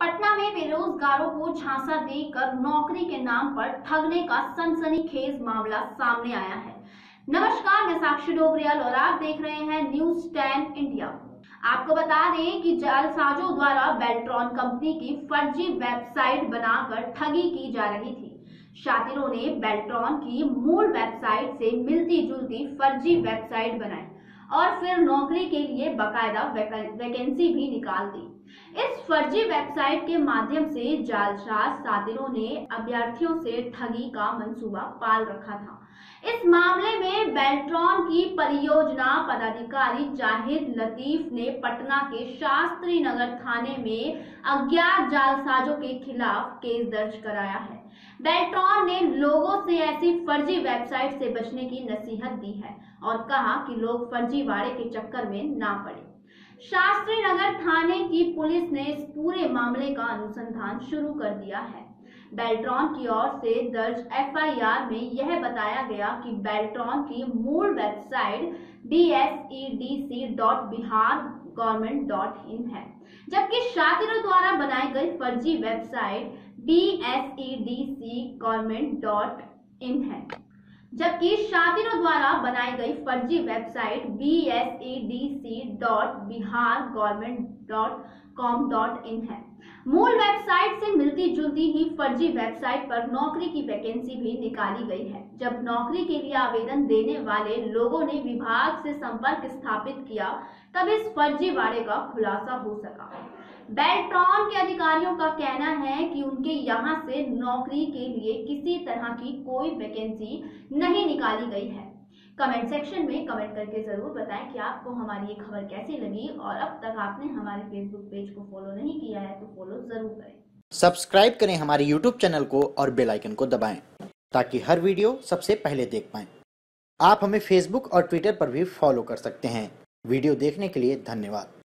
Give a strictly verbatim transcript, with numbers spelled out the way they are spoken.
पटना में बेरोजगारों को झांसा देकर नौकरी के नाम पर ठगने का सनसनीखेज मामला सामने आया है। नमस्कार, मैं साक्षी डोगरिया और आप देख रहे हैं न्यूज़ टेन इंडिया। आपको बता दें कि जालसाजों द्वारा बेल्ट्रॉन कंपनी की फर्जी वेबसाइट बनाकर ठगी की जा रही थी। शातिरों ने बेल्ट्रॉन की मूल वेबसाइट से मिलती जुलती फर्जी वेबसाइट बनाई और फिर नौकरी के लिए बकायदा वैकेंसी भी निकाल दी। इस फर्जी वेबसाइट के माध्यम से जालसाज शातिरों ने अभ्यर्थियों से ठगी का मंसूबा पाल रखा था। इस मामले में बेल्ट्रॉन की परियोजना पदाधिकारी जाहिद लतीफ ने पटना के शास्त्री नगर थाने में अज्ञात जालसाजों के खिलाफ केस दर्ज कराया है। बेल्ट्रॉन ने लोगों से ऐसी फर्जी वेबसाइट से बचने की नसीहत दी है और कहा कि लोग फर्जीवाड़े के चक्कर में ना पड़े। शास्त्री नगर थाने की पुलिस ने इस पूरे मामले का अनुसंधान शुरू कर दिया है। बेल्ट्रॉन की ओर से दर्ज एफ आई आर में यह बताया गया कि बेल्ट्रॉन की मूल website B S E D C dot Bihar government dot in है, जबकि शातिरों द्वारा बनाई गई फर्जी website B S E D C government dot in है, जबकि शातिरों द्वारा बनाई गई फर्जी website B S E D C dot Bihar government dot com dot in है। मूल वेबसाइट से मिलती जुलती ही फर्जी वेबसाइट पर नौकरी की वैकेंसी भी निकाली गई है। जब नौकरी के लिए आवेदन देने वाले लोगों ने विभाग से संपर्क स्थापित किया, तब इस फर्जीवाड़े का खुलासा हो सका। बेल्ट्रॉन के अधिकारियों का कहना है कि उनके यहां से नौकरी के लिए किसी तरह की कोई वैकेंसी नहीं निकाली गई है। कमेंट सेक्शन में कमेंट करके जरूर बताएं कि आपको हमारी ये खबर कैसी लगी, और अब तक आपने हमारे फेसबुक पेज को फॉलो नहीं किया है तो फॉलो जरूर करें। सब्सक्राइब करें हमारे यूट्यूब चैनल को और बेल आइकन को दबाएं ताकि हर वीडियो सबसे पहले देख पाएं। आप हमें फेसबुक और ट्विटर पर भी फॉलो कर सकते हैं। वीडियो देखने के लिए धन्यवाद।